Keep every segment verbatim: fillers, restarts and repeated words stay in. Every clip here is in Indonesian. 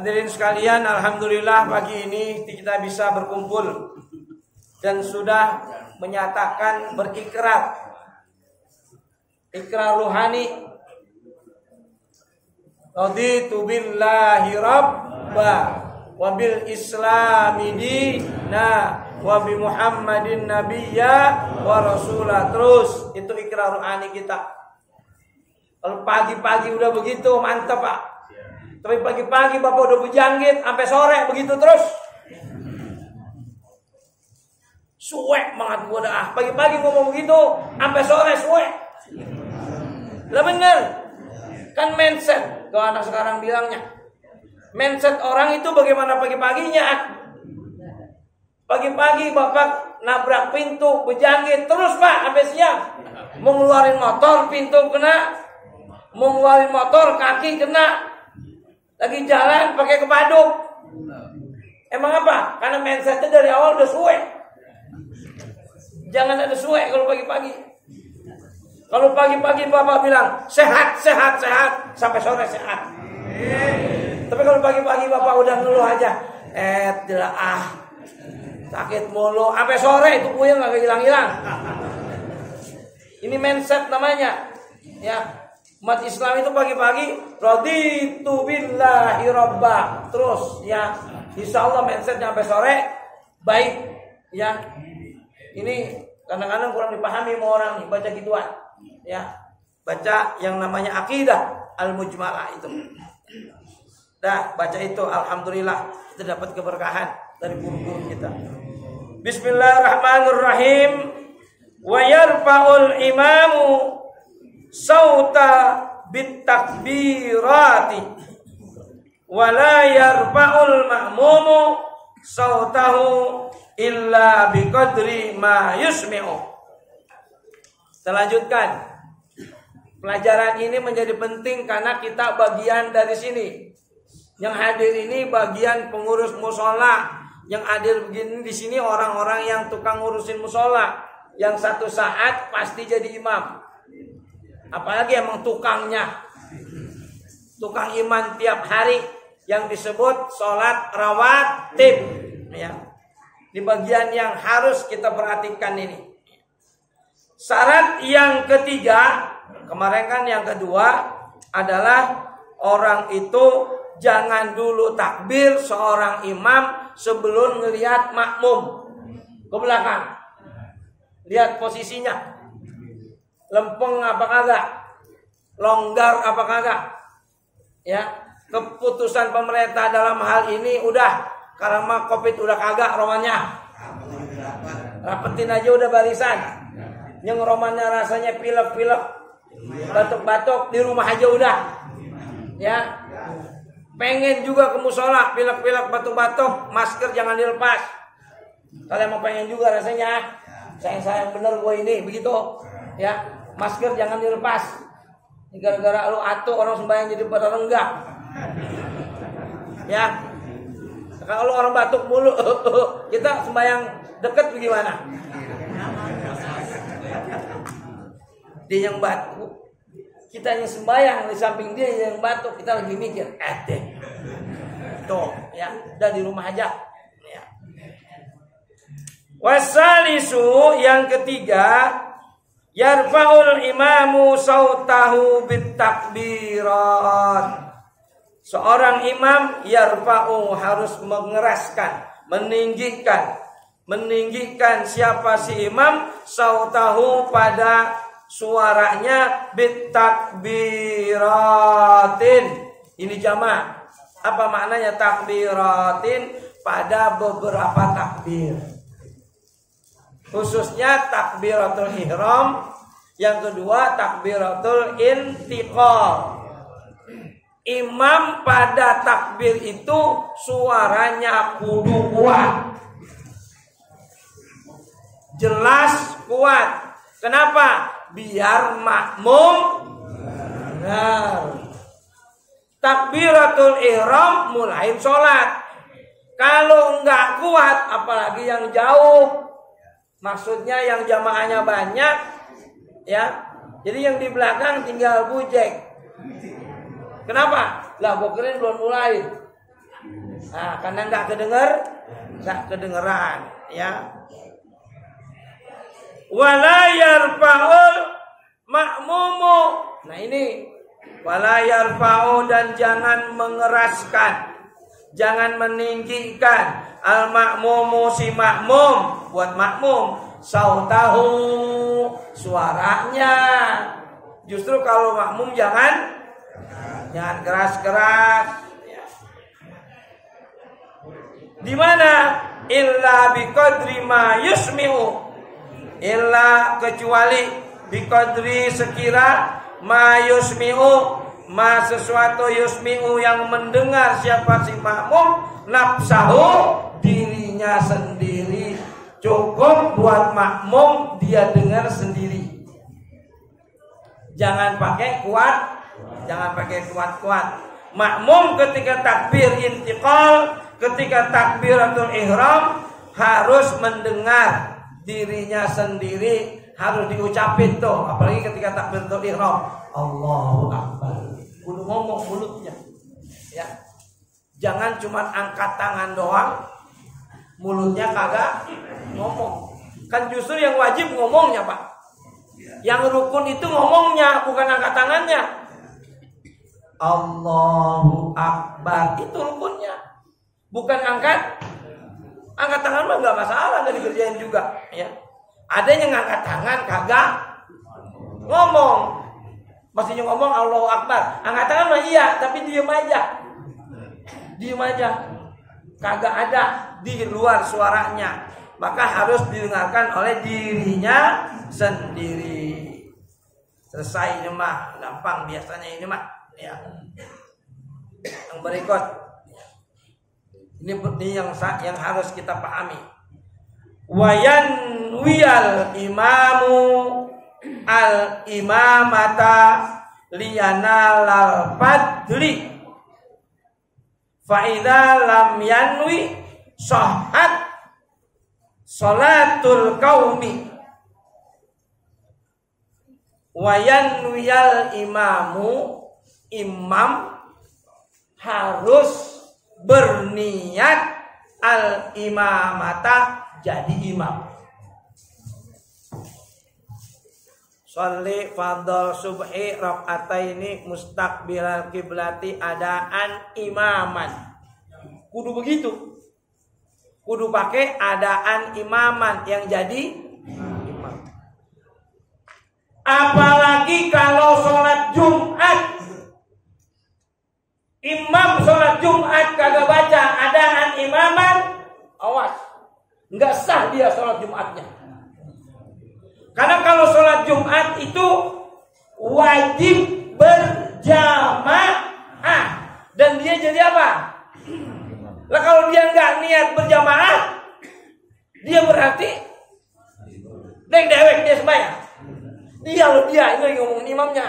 Hadirin sekalian, alhamdulillah pagi ini kita bisa berkumpul dan sudah menyatakan berikrar, ikrar ruhani. Raditu billahi rabba wa bil islami dina wa bi Muhammadin nabiyya wa rasulah. Terus itu ikrar ruhani kita. Kalau pagi-pagi udah begitu mantap, Pak. Tapi pagi-pagi Bapak udah berjangkit sampai sore begitu terus. Suwek banget gua dah. Pagi-pagi ngomong begitu sampai sore suwek. Lah bener. Kan mindset kalau anak sekarang bilangnya. Mindset orang itu bagaimana pagi-paginya. Pagi-pagi Bapak nabrak pintu berjangkit terus, Pak, sampai siang. Mau ngeluarin motor pintu kena. Mau ngeluarin motor kaki kena. Lagi jalan pakai kepaduk. Emang apa? Karena mindsetnya dari awal udah suwe. Jangan ada suwe kalau pagi-pagi. Kalau pagi-pagi Bapak bilang sehat, sehat, sehat sampai sore sehat. Amin. Tapi kalau pagi-pagi Bapak udah ngeluh aja, eh jelah ah sakit mulu sampai sore itu puyeng nggak hilang-hilang. Ini mindset namanya, ya. Umat Islam itu pagi-pagi raditu billahi rabbah. Terus ya, insyaallah mindsetnya sampai sore baik ya. Ini kadang-kadang kurang dipahami sama orang nih, baca gituan ya. Baca yang namanya akidah al-mujmalah itu. Dah baca itu alhamdulillah kita dapat keberkahan dari guru-guru kita. Bismillahirrahmanirrahim. Wa yarfa'ul imamu sauta bitakbirati wala yarfa'ul ma'mumu sautahu illa biqadri ma yusmi'u. Selanjutkan. Pelajaran ini menjadi penting karena kita bagian dari sini. Yang hadir ini bagian pengurus musola. Yang hadir begini di sini orang-orang yang tukang ngurusin musola, yang satu saat pasti jadi imam. Apalagi emang tukangnya, tukang iman tiap hari yang disebut sholat rawatib ya. Di bagian yang harus kita perhatikan ini. Syarat yang ketiga, kemarin kan yang kedua, adalah orang itu jangan dulu takbir seorang imam sebelum melihat makmum ke belakang. Lihat posisinya, lempeng apa kagak, longgar apa kagak ya. Keputusan pemerintah dalam hal ini udah, karena Covid udah kagak romannya, rapetin aja udah barisan. Yang romannya rasanya pilek-pilek, batuk-batuk, di rumah aja udah ya. Pengen juga ke musola, pilek-pilek, batuk-batuk, masker jangan dilepas. Kalian mau pengen juga rasanya, sayang-sayang bener gue ini begitu ya. Masker jangan dilepas. Gara-gara lu atuh orang sembahyang jadi pada renggak. Ya. Kalau orang batuk mulu, kita sembahyang deket bagaimana? Dia yang batuk, kita yang sembahyang di samping dia yang batuk, kita lagi mikir, eh deh. Tuh, ya, udah di rumah aja. Ya. Wasalisu yang ketiga, yarfa'ul imamu sautahu bitakbirat. Seorang imam yarfa'u harus mengeraskan, meninggikan, meninggikan siapa si imam, sautahu pada suaranya bitakbiratin. Ini jamaah. Apa maknanya takbiratin? Pada beberapa takbir. Khususnya takbiratul ihram, yang kedua takbiratul intiqal. Imam pada takbir itu suaranya kudu kuat, jelas kuat. Kenapa? Biar makmum benar. Takbiratul ihram mulain sholat. Kalau nggak kuat, apalagi yang jauh. Maksudnya yang jamaahnya banyak ya. Jadi yang di belakang tinggal bujek. Kenapa? Lah gua keren belum mulai. Nah, karena nggak kedengar, nggak kedengeran, ya. Wala yarfa'ul ma'mumu. Nah ini wala yarfa'u, dan jangan mengeraskan, jangan meninggikan al ma'mumu si ma'mum buat ma'mum sautahu suaranya. Justru kalau ma'mum jangan jangan keras-keras. Di mana illa bi qadri ma yusmi'u, illa kecuali biqadri sekira ma yusmi'u, ma sesuatu yusmi'u yang mendengar siapa si makmum nafsahu, dirinya sendiri. Cukup buat makmum dia dengar sendiri. Jangan pakai kuat, jangan pakai kuat-kuat. Makmum ketika takbir intiqal, ketika takbiratul ihram harus mendengar dirinya sendiri, harus diucapin tuh, apalagi ketika takbiratul ihram, Allahu Akbar. Kudu ngomong mulutnya, ya. Jangan cuma angkat tangan doang, mulutnya kagak ngomong. Kan justru yang wajib ngomongnya, Pak. Yang rukun itu ngomongnya, bukan angkat tangannya. Allahu Akbar itu rukunnya, bukan angkat. Angkat tangan mah nggak masalah, nggak dikerjain juga, ya. Ada yang ngangkat tangan kagak ngomong, mestinya ngomong Allahu Akbar. Angkat tangan mah iya, tapi diem aja, diem aja, kagak ada di luar suaranya. Maka harus didengarkan oleh dirinya sendiri. Selesai ini mah, gampang biasanya ini mah, ya. Yang berikut. Ini yang yang harus kita pahami. Wayan wiyal imamu al imamata liyana lal fadli. Fa idza lam yanwi sahhat salatul qaumi. Wayan wiyal imamu, imam harus berniat al imamata, jadi imam. Sholli fardhu subhi rakaataini mustaqbilal kiblati adaan imaman. Kudu begitu. Kudu pakai adaan imaman yang jadi imam. Apalagi kalau sholat Jumat, imam sholat Jumat kagak baca adaan imaman, awas, nggak sah dia sholat Jumatnya. Karena kalau sholat Jumat itu wajib berjamaah, dan dia jadi apa? Lah kalau dia nggak niat berjamaah, dia berarti deng dewek dia sembahyang. Dia lo dia ini ngomongin imamnya,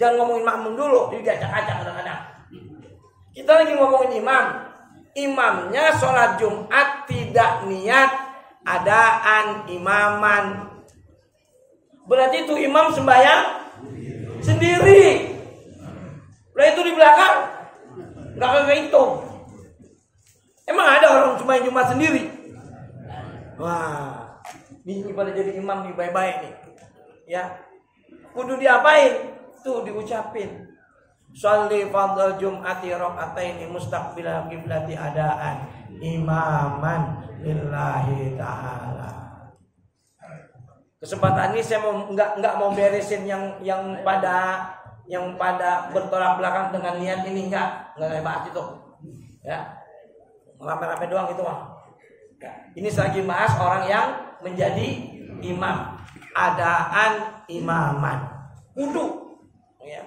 jangan ngomongin makmum dulu, dia acak-acak kadang-kadang. Kita lagi ngomongin imam, imamnya sholat Jumat tidak niat adaan imaman, berarti itu imam sembahyang sendiri. Lah itu di belakang nggak kehitung. Emang ada orang sembahyang Jumat sendiri? Wah, ini pada jadi imam di baik-baik nih, ya. Kudu diapain? Tuh diucapin. Sholli fardhu jum'ati raka'ataini mustaqbilal qiblati adaan imaman lillahi ta'ala. Kesempatan ini saya mau enggak enggak mau beresin yang yang pada yang pada bertolak belakang dengan niat ini, enggak, enggak bahas itu. Ya. Rame-rame doang itu mah. Ini saya lagi bahas orang yang menjadi imam, adaan imaman. Kudu, ya.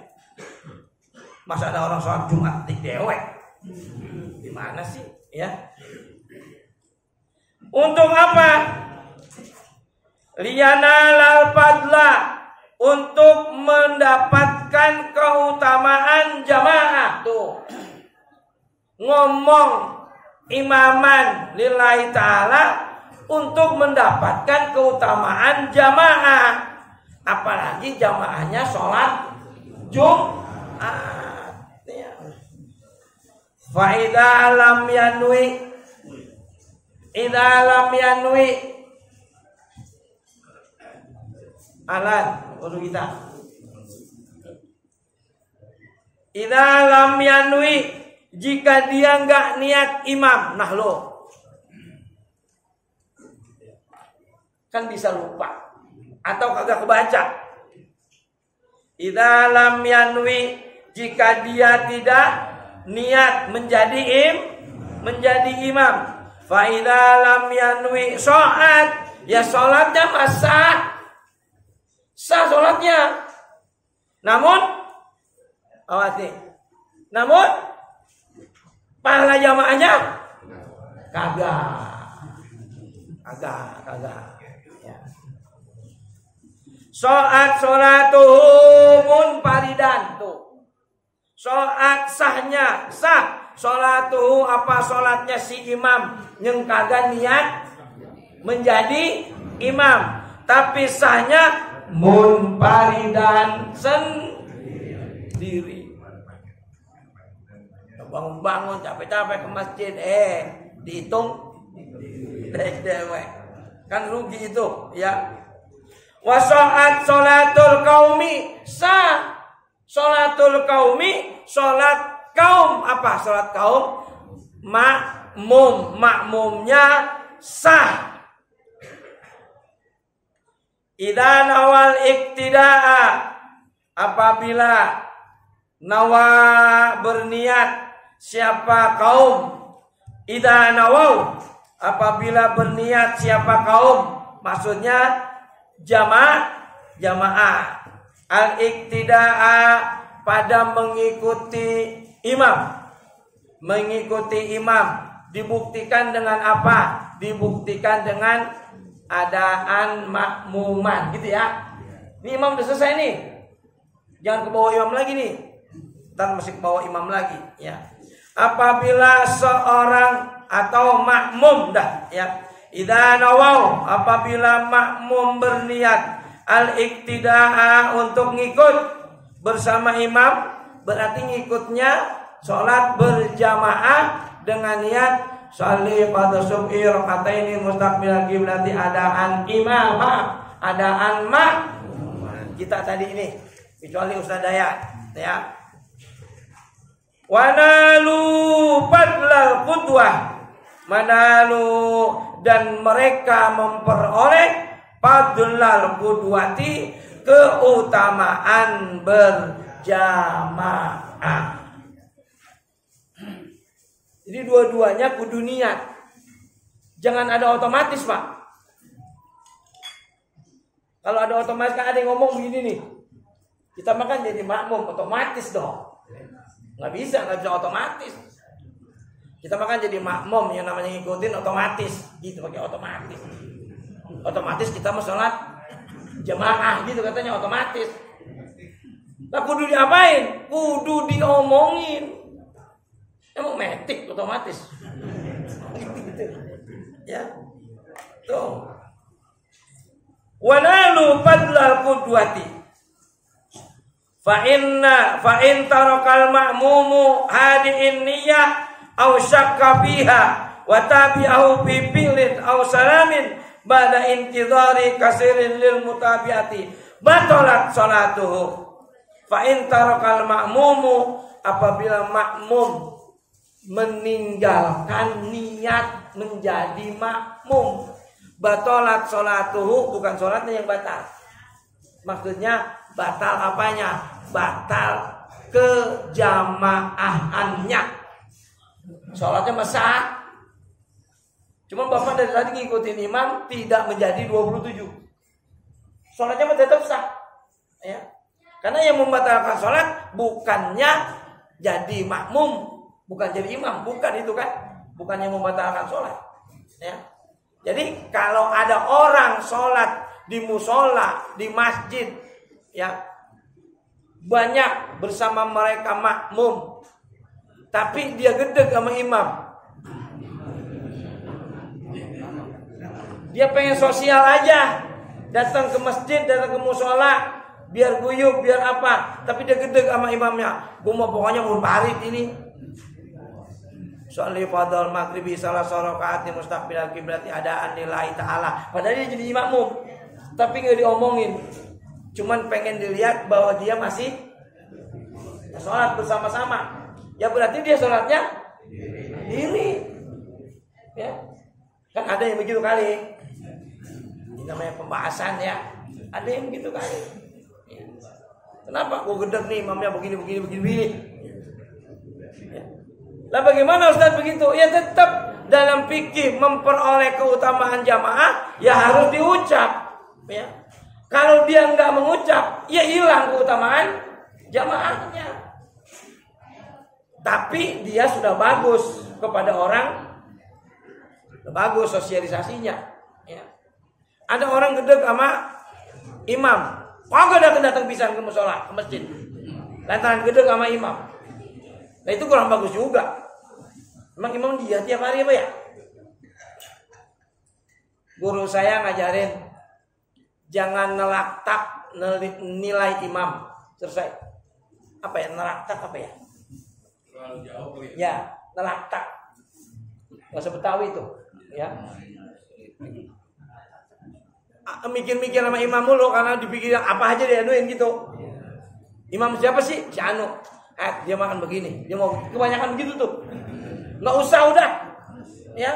Masa ada orang sholat Jumat di dewek? Gimana sih, ya? Untuk apa? Liyana lal fadla, untuk mendapatkan keutamaan jamaah. Tuh, ngomong imaman lillahi ta'ala untuk mendapatkan keutamaan jamaah. Apalagi jamaahnya sholat Jumat. Fa idza lam yanwi, idza lam yanwi alan untuk kita. Idza lam yanwi, jika dia enggak niat imam, nah lo kan bisa lupa atau kagak kebaca. Idza lam yanwi, jika dia tidak niat menjadi im menjadi imam. Fa idza lam yanwi sholat, ya sholatnya sah, sah sholatnya. Namun awati, namun pahala jamaahnya kagak kagak kagak Soat sholatuhu munfaridan, tuh. Soat sahnya sah. Sholatuhu apa sholatnya si imam yang kagak niat menjadi imam, tapi sahnya munfaridan sendiri. Bangun-bangun capek-capek ke masjid, eh dihitung kan rugi itu ya. Wa sholat sholatul qaumi sah, sholatul qaumi sholat kaum, apa sholat kaum makmum, makmumnya sah. Idza nawal iktidaa, apabila nawa berniat siapa kaum, idza nawau apabila berniat siapa kaum, maksudnya jama jamaah, al-iktida'a pada mengikuti imam, mengikuti imam dibuktikan dengan apa? Dibuktikan dengan adaan makmuman, gitu ya. Ini imam udah selesai nih, jangan ke bawah imam lagi nih, dan masih ke bawah imam lagi ya. Apabila seorang atau makmum dah ya, idza nawaw apabila makmum berniat al-iktida'a untuk ngikut bersama imam, berarti ngikutnya sholat berjamaah dengan niat sholli pada sub'i raka'ataini mustaqbilal qiblati adaan imam, adaan makmum. Kita tadi ini kecuali Ustaz Dayat ya. Wa nalu fadlal qudwah, manalu dan mereka memperoleh fadlal qudwati keutamaan berjamaah. Jadi dua-duanya kudu niat, jangan ada otomatis pak. Kalau ada otomatis kan ada yang ngomong begini nih, kita makan jadi makmum otomatis dong, nggak bisa, nggak bisa otomatis. Kita makan jadi makmum, yang namanya ngikutin otomatis, gitu pakai otomatis. Otomatis kita mau sholat jamaah, gitu katanya otomatis. Nah kudu diapain? Kudu diomongin. Emang metik otomatis. Gitu. Ya. Tuh. Wa nalu fadlal qudwati. Fa inna fa in tarakal ma'mumu hadi'in niyyah au syakka fiha wa tabi'ahu bi fi'lin au salamin ba'da intidhari kasirin lil mutabi'ati batalat salatuhu. Fa in tarakal ma'mumu apabila makmum meninggalkan niat menjadi makmum, batalat salatuhu, bukan salatnya yang batal, maksudnya batal apanya? Batal kejamaahannya. Sholatnya masa, cuman bapak dari tadi ngikutin imam tidak menjadi dua puluh tujuh. Sholatnya tetap sah, ya. Karena yang membatalkan sholat bukannya jadi makmum, bukan jadi imam, bukan itu kan, bukan yang membatalkan sholat, ya. Jadi kalau ada orang sholat di musola, di masjid, ya, banyak bersama mereka makmum, tapi dia gedeg sama imam, dia pengen sosial aja, datang ke masjid, datang ke musola, biar guyub, biar apa, tapi dia gedeg sama imamnya, gue mau pokoknya munfarid ini, Sholli fadhal maghribi salah sorokaat yang mustaqbilal qiblat adaan lillahi ta'ala. Padahal dia jadi makmum, tapi nggak diomongin. Cuman pengen dilihat bahwa dia masih sholat bersama-sama. Ya berarti dia sholatnya diri. Ya. Kan ada yang begitu kali. Ini namanya pembahasan ya. Ada yang begitu kali. Ya. Kenapa gue gedeg nih imamnya begini begini begini begini. Ya. Lah bagaimana Ustaz begitu? Ya tetap dalam fikih memperoleh keutamaan jamaah ya harus diucap. Ya. Kalau dia nggak mengucap, ya hilang keutamaan jamaahnya. Tapi dia sudah bagus kepada orang, bagus sosialisasinya. Ya. Ada orang gedeg sama imam, kagak datang-datang pisan ke musola, ke masjid. Lantaran gedeg sama imam. Nah itu kurang bagus juga. Emang imam dia tiap hari apa ya? Guru saya ngajarin jangan nelaktak nilai imam. Selesai. Apa ya? Nelaktak apa ya? Terlalu jauh ya. Ya, nelaktak. Bahasa Betawi itu, ya. Mikir-mikir sama imam mulu karena dipikirin apa aja dia anuin gitu. Imam siapa sih? Si Anu. Eh, dia makan begini, dia mau kebanyakan begitu tuh. Nggak usah udah, ya,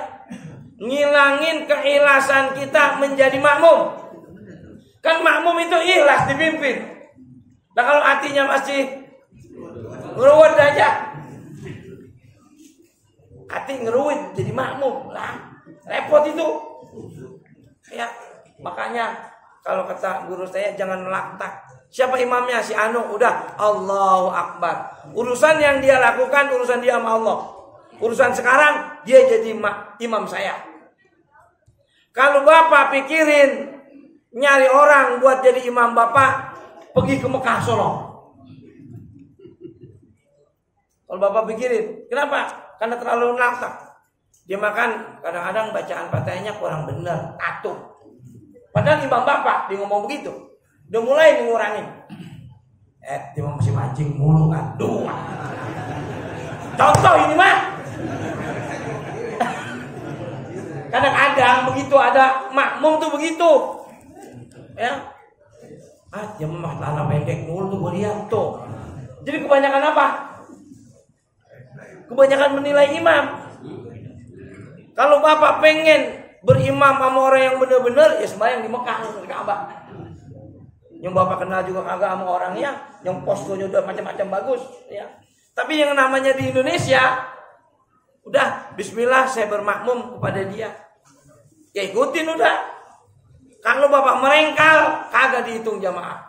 ngilangin keikhlasan kita menjadi makmum. Kan makmum itu ikhlas dipimpin. Nah kalau hatinya masih ngeruwet aja, hati ngeruwet jadi makmum lah, repot itu. Ya, makanya kalau kata guru saya jangan melaktak. Siapa imamnya? Si Anu. Udah Allahu Akbar. Urusan yang dia lakukan urusan dia sama Allah. Urusan sekarang dia jadi imam saya. Kalau bapak pikirin nyari orang buat jadi imam bapak, pergi ke Mekah Solo. Kalau bapak pikirin, kenapa? Karena terlalu nakal. Dia makan kadang-kadang bacaan fatihahnya kurang bener, atuh. Padahal imam bapak dia ngomong begitu. Udah mulai ngurangin. Eh, cuma masih mancing mulu kan. Duh. Contoh ini mah. Kadang-kadang begitu ada makmum tuh begitu. Ya. Ah, dia mah tanah pendek mulu tuh gue lihat tuh. Jadi kebanyakan apa? Kebanyakan menilai imam. Kalau bapak pengen berimam sama orang yang benar-benar, ya sembahyang di Mekah, di Ka'bah. Yang bapak kenal juga kagak sama orangnya, yang poskonya udah macam-macam bagus, ya. Tapi yang namanya di Indonesia, udah bismillah saya bermakmum kepada dia. Ya ikutin udah. Kalau bapak merengkal, kagak dihitung jamaah.